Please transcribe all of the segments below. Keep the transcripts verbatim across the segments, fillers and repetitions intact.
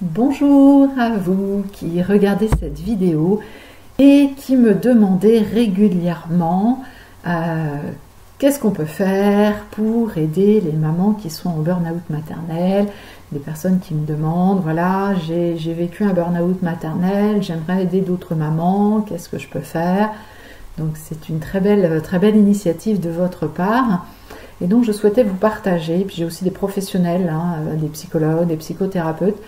Bonjour à vous qui regardez cette vidéo et qui me demandez régulièrement euh, qu'est-ce qu'on peut faire pour aider les mamans qui sont en burn-out maternel, des personnes qui me demandent, voilà, j'ai vécu un burn-out maternel, j'aimerais aider d'autres mamans, qu'est-ce que je peux faire? Donc c'est une très belle, très belle initiative de votre part. Et donc je souhaitais vous partager, puis j'ai aussi des professionnels, hein, des psychologues, des psychothérapeutes,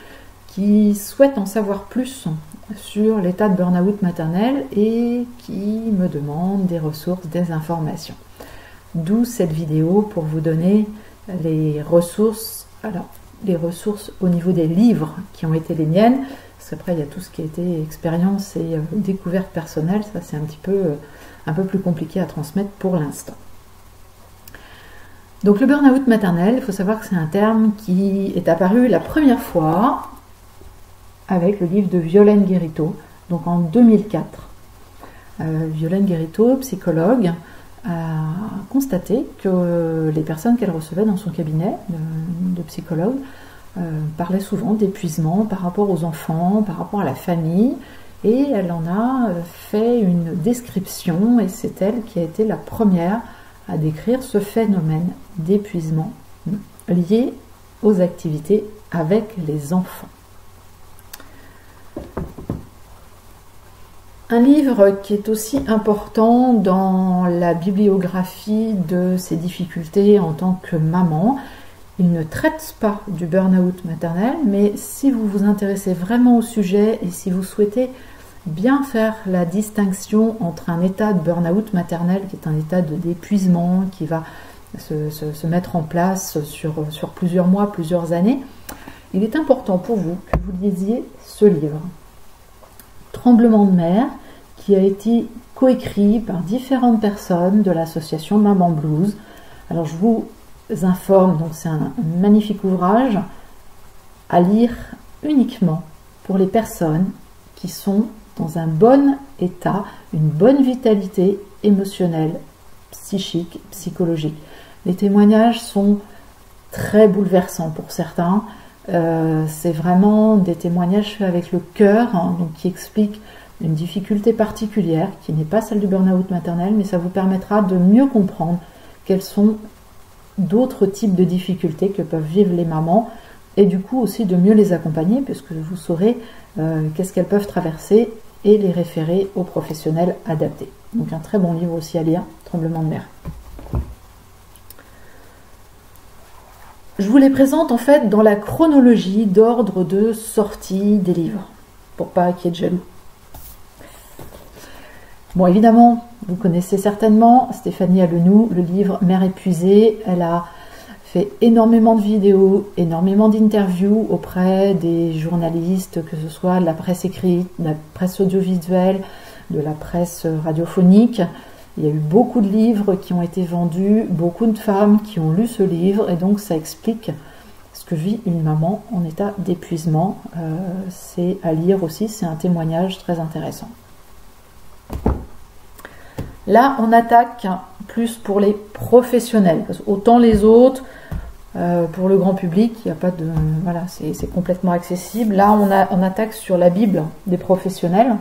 qui souhaitent en savoir plus sur l'état de burn-out maternel et qui me demandent des ressources, des informations. D'où cette vidéo pour vous donner les ressources, alors les ressources au niveau des livres qui ont été les miennes, parce qu'après il y a tout ce qui a été expérience et euh, découverte personnelle, ça c'est un petit peu, euh, un peu plus compliqué à transmettre pour l'instant. Donc le burn-out maternel, il faut savoir que c'est un terme qui est apparu la première fois avec le livre de Violaine Guériteau, donc en deux mille quatre. Euh, Violaine Guériteau, psychologue, a constaté que les personnes qu'elle recevait dans son cabinet de, de psychologue euh, parlaient souvent d'épuisement par rapport aux enfants, par rapport à la famille, et elle en a fait une description, et c'est elle qui a été la première à décrire ce phénomène d'épuisement lié aux activités avec les enfants. Un livre qui est aussi important dans la bibliographie de ses difficultés en tant que maman, il ne traite pas du burn-out maternel, mais si vous vous intéressez vraiment au sujet et si vous souhaitez bien faire la distinction entre un état de burn-out maternel qui est un état d'épuisement qui va se, se, se mettre en place sur, sur plusieurs mois, plusieurs années, il est important pour vous que vous lisiez ce livre « Tremblement de mer » qui a été coécrit par différentes personnes de l'association Maman Blues. Alors je vous informe, donc c'est un magnifique ouvrage à lire uniquement pour les personnes qui sont dans un bon état, une bonne vitalité émotionnelle, psychique, psychologique. Les témoignages sont très bouleversants pour certains. Euh, c'est vraiment des témoignages faits avec le cœur, hein, donc qui expliquent une difficulté particulière, qui n'est pas celle du burn-out maternel, mais ça vous permettra de mieux comprendre quels sont d'autres types de difficultés que peuvent vivre les mamans, et du coup aussi de mieux les accompagner, puisque vous saurez euh, qu'est-ce qu'elles peuvent traverser et les référer aux professionnels adaptés. Donc un très bon livre aussi à lire, Tremblement de mer. Je vous les présente en fait dans la chronologie d'ordre de sortie des livres, pour pas qu'il y ait de jaloux. Bon, évidemment, vous connaissez certainement Stéphanie Alenou, le livre Mère épuisée. Elle a fait énormément de vidéos, énormément d'interviews auprès des journalistes, que ce soit de la presse écrite, de la presse audiovisuelle, de la presse radiophonique. Il y a eu beaucoup de livres qui ont été vendus, beaucoup de femmes qui ont lu ce livre, et donc ça explique ce que vit une maman en état d'épuisement. Euh, c'est à lire aussi, c'est un témoignage très intéressant. Là, on attaque plus pour les professionnels, parce qu'autant les autres, euh, pour le grand public, il n'y a pas de, voilà, c'est complètement accessible. Là, on, a, on attaque sur la Bible des professionnels.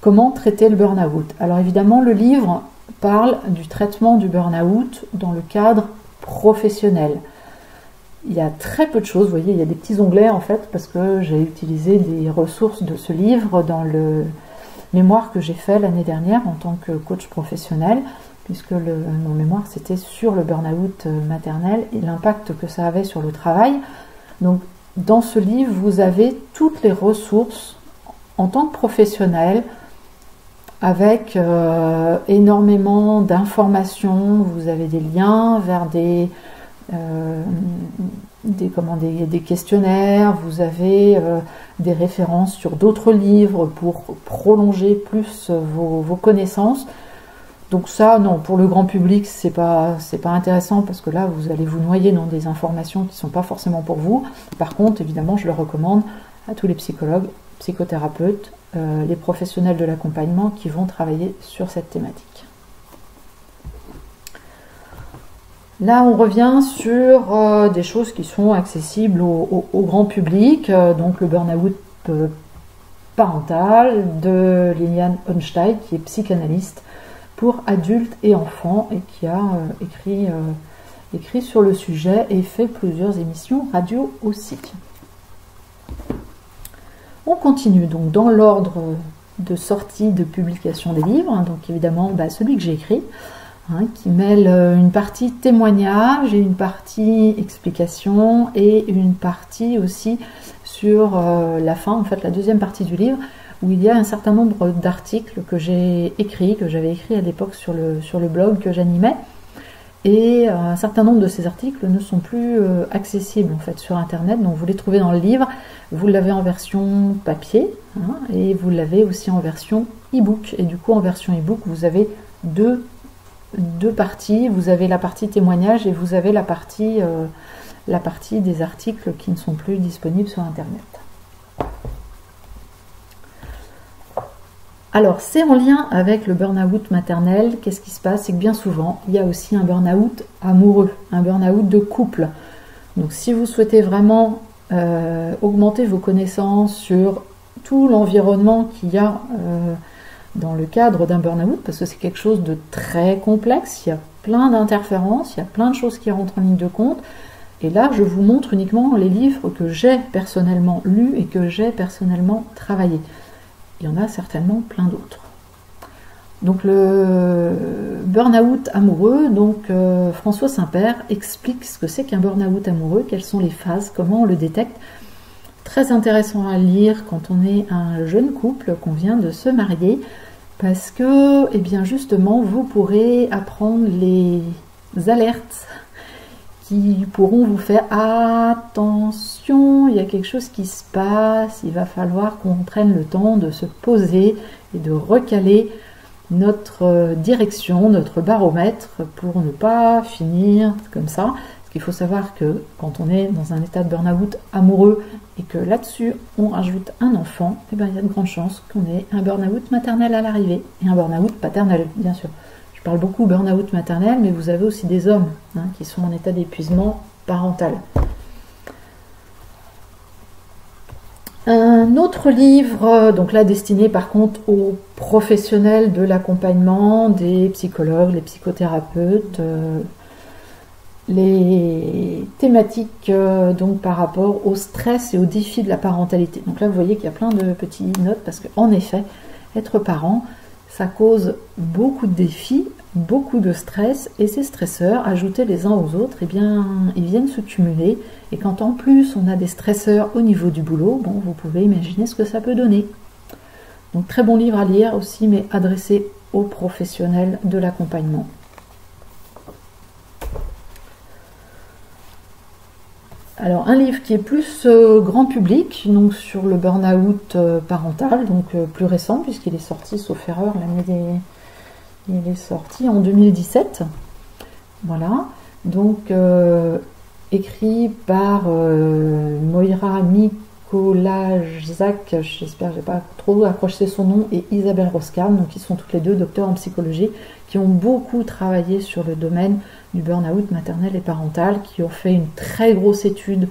Comment traiter le burn-out? Alors évidemment, le livre parle du traitement du burn-out dans le cadre professionnel. Il y a très peu de choses, vous voyez, il y a des petits onglets en fait, parce que j'ai utilisé des ressources de ce livre dans le mémoire que j'ai fait l'année dernière en tant que coach professionnel, puisque le, mon mémoire c'était sur le burn-out maternel et l'impact que ça avait sur le travail. Donc dans ce livre, vous avez toutes les ressources en tant que professionnel, avec euh, énormément d'informations, vous avez des liens vers des, euh, des, comment, des, des questionnaires, vous avez euh, des références sur d'autres livres pour prolonger plus vos, vos connaissances. Donc ça, non, pour le grand public, c'est pas, c'est pas intéressant parce que là, vous allez vous noyer dans des informations qui ne sont pas forcément pour vous. Par contre, évidemment, je le recommande à tous les psychologues, psychothérapeutes, euh, les professionnels de l'accompagnement qui vont travailler sur cette thématique. Là, on revient sur euh, des choses qui sont accessibles au, au, au grand public, euh, donc le burn-out euh, parental de Liliane Honstein, qui est psychanalyste pour adultes et enfants et qui a euh, écrit, euh, écrit sur le sujet et fait plusieurs émissions radio aussi. On continue donc dans l'ordre de sortie de publication des livres, donc évidemment bah, celui que j'ai écrit, hein, qui mêle une partie témoignage et une partie explication et une partie aussi sur euh, la fin, en fait la deuxième partie du livre, où il y a un certain nombre d'articles que j'ai écrits, que j'avais écrits à l'époque sur le, sur le blog que j'animais, et un certain nombre de ces articles ne sont plus euh, accessibles en fait sur internet, donc vous les trouvez dans le livre, vous l'avez en version papier, hein, et vous l'avez aussi en version e-book, et du coup en version e-book vous avez deux, deux parties, vous avez la partie témoignage et vous avez la partie, euh, la partie des articles qui ne sont plus disponibles sur internet. Alors, c'est en lien avec le burn-out maternel. Qu'est-ce qui se passe? C'est que bien souvent, il y a aussi un burn-out amoureux, un burn-out de couple. Donc, si vous souhaitez vraiment euh, augmenter vos connaissances sur tout l'environnement qu'il y a euh, dans le cadre d'un burn-out, parce que c'est quelque chose de très complexe, il y a plein d'interférences, il y a plein de choses qui rentrent en ligne de compte. Et là, je vous montre uniquement les livres que j'ai personnellement lus et que j'ai personnellement travaillés. Il y en a certainement plein d'autres. Donc le burn-out amoureux, donc euh, François Saint-Père explique ce que c'est qu'un burn-out amoureux, quelles sont les phases, comment on le détecte. Très intéressant à lire quand on est un jeune couple, qu'on vient de se marier, parce que, eh bien justement, vous pourrez apprendre les alertes qui pourront vous faire « attention, il y a quelque chose qui se passe, il va falloir qu'on prenne le temps de se poser et de recaler notre direction, notre baromètre pour ne pas finir comme ça ». Parce qu'il faut savoir que quand on est dans un état de burn-out amoureux et que là-dessus on rajoute un enfant, eh bien, il y a de grandes chances qu'on ait un burn-out maternel à l'arrivée et un burn-out paternel, bien sûr. Je parle beaucoup burn-out maternel, mais vous avez aussi des hommes hein, qui sont en état d'épuisement parental. Un autre livre, donc là destiné par contre aux professionnels de l'accompagnement, des psychologues, les psychothérapeutes, euh, les thématiques euh, donc par rapport au stress et aux défis de la parentalité. Donc là vous voyez qu'il y a plein de petites notes parce qu'en effet, être parent, ça cause beaucoup de défis, beaucoup de stress, et ces stresseurs, ajoutés les uns aux autres, eh bien, ils viennent se cumuler. Et quand en plus on a des stresseurs au niveau du boulot, bon, vous pouvez imaginer ce que ça peut donner. Donc très bon livre à lire aussi, mais adressé aux professionnels de l'accompagnement. Alors un livre qui est plus euh, grand public, donc sur le burn-out euh, parental, donc euh, plus récent, puisqu'il est sorti, sauf erreur, l'année des... il est sorti en deux mille dix-sept. Voilà, donc euh, écrit par euh, Moira Mika, j'espère que j'ai pas trop accroché son nom, et Isabelle Roskam, donc qui sont toutes les deux docteurs en psychologie, qui ont beaucoup travaillé sur le domaine du burn-out maternel et parental, qui ont fait une très grosse étude.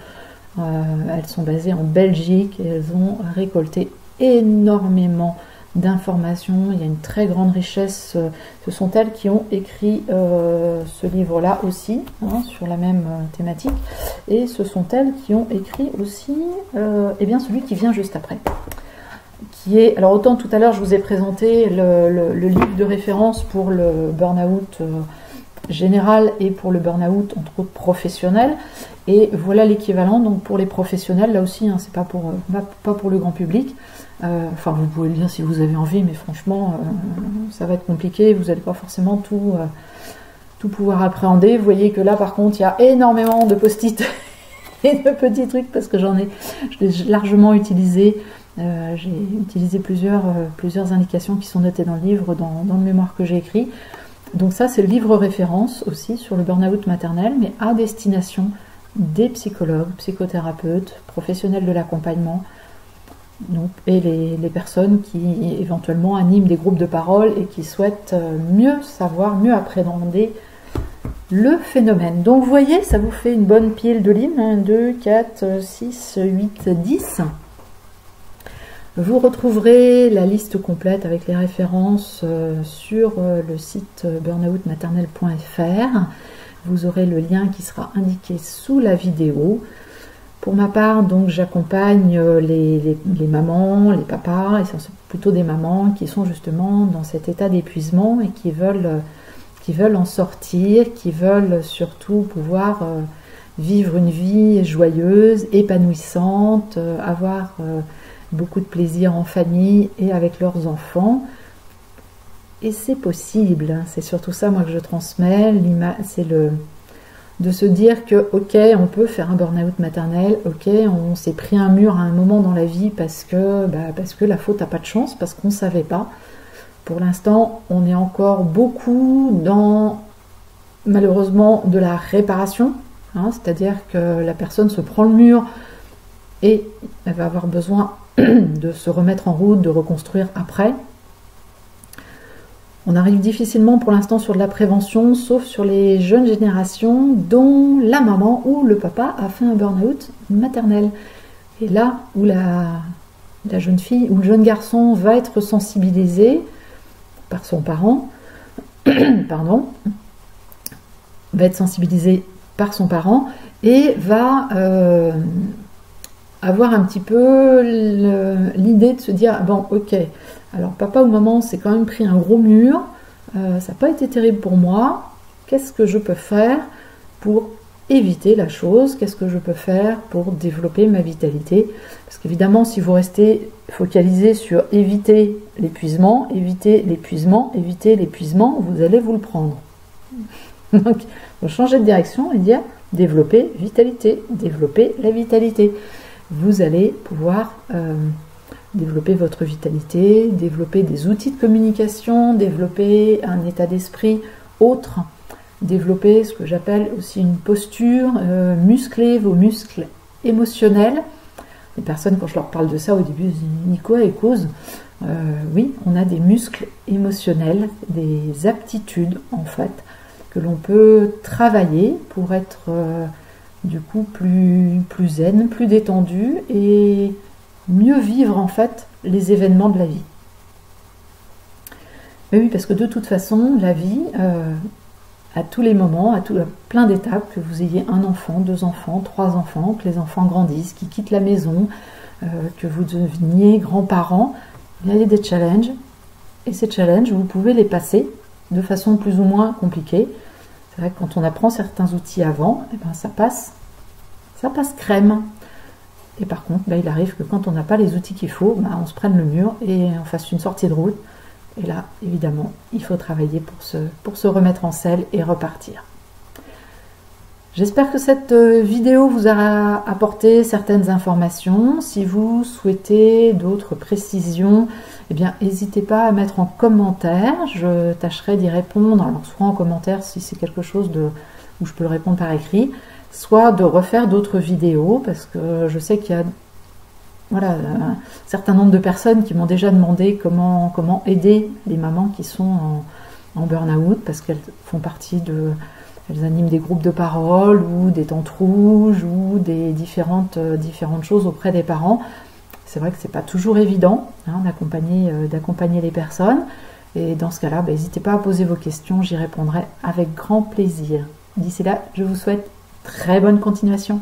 Euh, elles sont basées en Belgique et elles ont récolté énormément d'informations. Il y a une très grande richesse. Ce sont elles qui ont écrit euh, ce livre-là aussi, hein, sur la même thématique. Et ce sont elles qui ont écrit aussi euh, eh bien celui qui vient juste après. Qui est, alors autant tout à l'heure je vous ai présenté le, le, le livre de référence pour le burn-out euh, général et pour le burn-out entre professionnels, et voilà l'équivalent donc pour les professionnels là aussi, hein, c'est pas pour, euh, pas pour le grand public. Euh, enfin vous pouvez le lire si vous avez envie, mais franchement euh, ça va être compliqué, vous n'allez pas forcément tout, euh, tout pouvoir appréhender. Vous voyez que là par contre il y a énormément de post-it et de petits trucs, parce que j'en ai, je l'ai largement utilisé. Euh, j'ai utilisé plusieurs, euh, plusieurs indications qui sont notées dans le livre, dans, dans le mémoire que j'ai écrit. Donc ça, c'est le livre référence aussi sur le burn-out maternel, mais à destination des psychologues, psychothérapeutes, professionnels de l'accompagnement, et les, les personnes qui éventuellement animent des groupes de parole et qui souhaitent mieux savoir, mieux appréhender le phénomène. Donc vous voyez, ça vous fait une bonne pile de lignes, un, deux, quatre, six, huit, dix. Vous retrouverez la liste complète avec les références sur le site burnout maternel point F R. Vous aurez le lien qui sera indiqué sous la vidéo. Pour ma part, donc, j'accompagne les, les, les mamans, les papas, et ce sont plutôt des mamans qui sont justement dans cet état d'épuisement et qui veulent, qui veulent en sortir, qui veulent surtout pouvoir vivre une vie joyeuse, épanouissante, avoir beaucoup de plaisir en famille et avec leurs enfants. Et c'est possible, c'est surtout ça moi que je transmets, c'est le... de se dire que, ok, on peut faire un burn-out maternel, ok, on s'est pris un mur à un moment dans la vie parce que, bah, parce que la faute n'a pas de chance, parce qu'on ne savait pas. Pour l'instant, on est encore beaucoup dans, malheureusement, de la réparation, hein, c'est-à-dire que la personne se prend le mur et elle va avoir besoin de se remettre en route, de reconstruire après. On arrive difficilement pour l'instant sur de la prévention, sauf sur les jeunes générations dont la maman ou le papa a fait un burn-out maternel. Et là où la, la jeune fille ou le jeune garçon va être sensibilisé par son parent, pardon, va être sensibilisé par son parent et va euh, avoir un petit peu l'idée de se dire « bon, ok ». Alors papa ou maman s'est quand même pris un gros mur, euh, ça n'a pas été terrible pour moi, qu'est-ce que je peux faire pour éviter la chose, qu'est-ce que je peux faire pour développer ma vitalité? Parce qu'évidemment si vous restez focalisé sur éviter l'épuisement, éviter l'épuisement, éviter l'épuisement, vous allez vous le prendre. Donc vous changez de direction et dire développer vitalité, développer la vitalité. Vous allez pouvoir... Euh, développer votre vitalité, développer des outils de communication, développer un état d'esprit autre, développer ce que j'appelle aussi une posture, euh, muscler vos muscles émotionnels. Les personnes, quand je leur parle de ça, au début, ils disent « Nico, et cause euh, ?» Oui, on a des muscles émotionnels, des aptitudes, en fait, que l'on peut travailler pour être, euh, du coup, plus, plus zen, plus détendu et... mieux vivre en fait les événements de la vie. Mais oui, parce que de toute façon, la vie, euh, à tous les moments, à, tout, à plein d'étapes, que vous ayez un enfant, deux enfants, trois enfants, que les enfants grandissent, qu'ils quittent la maison, euh, que vous deveniez grands-parents, il y a des challenges, et ces challenges, vous pouvez les passer de façon plus ou moins compliquée. C'est vrai que quand on apprend certains outils avant, eh ben, ça passe, ça passe crème. Et par contre, ben, il arrive que quand on n'a pas les outils qu'il faut, ben, on se prenne le mur et on fasse une sortie de route. Et là, évidemment, il faut travailler pour se, pour se remettre en selle et repartir. J'espère que cette vidéo vous a apporté certaines informations. Si vous souhaitez d'autres précisions, eh bien, n'hésitez pas à mettre en commentaire. Je tâcherai d'y répondre, alors soit en commentaire si c'est quelque chose de, où je peux le répondre par écrit, soit de refaire d'autres vidéos, parce que je sais qu'il y a voilà, un certain nombre de personnes qui m'ont déjà demandé comment, comment aider les mamans qui sont en, en burn-out, parce qu'elles font partie de... elles animent des groupes de parole, ou des tentes rouges, ou des différentes, euh, différentes choses auprès des parents. C'est vrai que c'est pas toujours évident hein, d'accompagner euh, d'accompagner les personnes, et dans ce cas-là, bah, n'hésitez pas à poser vos questions, j'y répondrai avec grand plaisir. D'ici là, je vous souhaite très bonne continuation.